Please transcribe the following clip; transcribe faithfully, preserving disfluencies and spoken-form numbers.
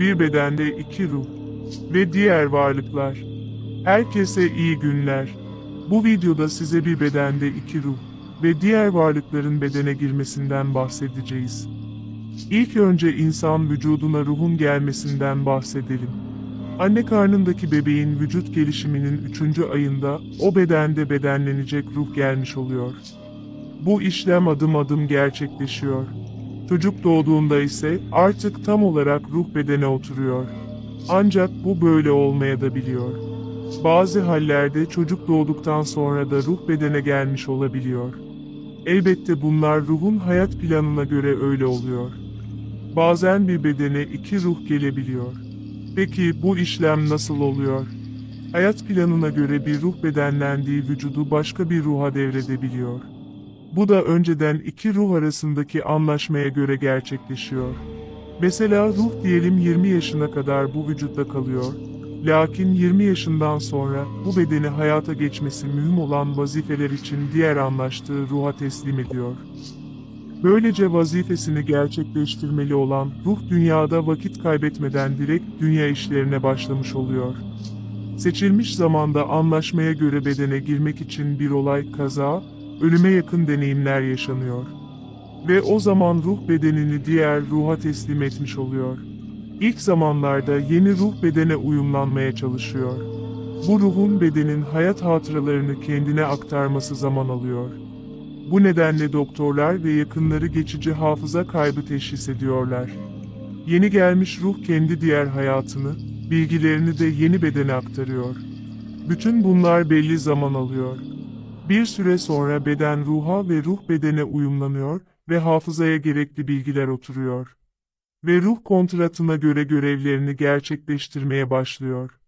Bir bedende iki ruh ve diğer varlıklar. Herkese iyi günler. Bu videoda size bir bedende iki ruh ve diğer varlıkların bedene girmesinden bahsedeceğiz. İlk önce insan vücuduna ruhun gelmesinden bahsedelim. Anne karnındaki bebeğin vücut gelişiminin üçüncü ayında o bedende bedenlenecek ruh gelmiş oluyor. Bu işlem adım adım gerçekleşiyor. Çocuk doğduğunda ise artık tam olarak ruh bedene oturuyor. Ancak bu böyle olmaya da biliyor. Bazı hallerde çocuk doğduktan sonra da ruh bedene gelmiş olabiliyor. Elbette bunlar ruhun hayat planına göre öyle oluyor. Bazen bir bedene iki ruh gelebiliyor. Peki bu işlem nasıl oluyor? Hayat planına göre bir ruh bedenlendiği vücudu başka bir ruha devredebiliyor. Bu da önceden iki ruh arasındaki anlaşmaya göre gerçekleşiyor. Mesela ruh diyelim yirmi yaşına kadar bu vücutta kalıyor. Lakin yirmi yaşından sonra bu bedeni hayata geçmesi mühim olan vazifeler için diğer anlaştığı ruha teslim ediyor. Böylece vazifesini gerçekleştirmeli olan ruh dünyada vakit kaybetmeden direkt dünya işlerine başlamış oluyor. Seçilmiş zamanda anlaşmaya göre bedene girmek için bir olay, kaza, ölüme yakın deneyimler yaşanıyor. Ve o zaman ruh bedenini diğer ruha teslim etmiş oluyor. İlk zamanlarda yeni ruh bedene uyumlanmaya çalışıyor. Bu ruhun bedenin hayat hatıralarını kendine aktarması zaman alıyor. Bu nedenle doktorlar ve yakınları geçici hafıza kaybı teşhis ediyorlar. Yeni gelmiş ruh kendi diğer hayatını, bilgilerini de yeni bedene aktarıyor. Bütün bunlar belli zaman alıyor. Bir süre sonra beden ruha ve ruh bedene uyumlanıyor ve hafızaya gerekli bilgiler oturuyor. Ve ruh kontratına göre görevlerini gerçekleştirmeye başlıyor.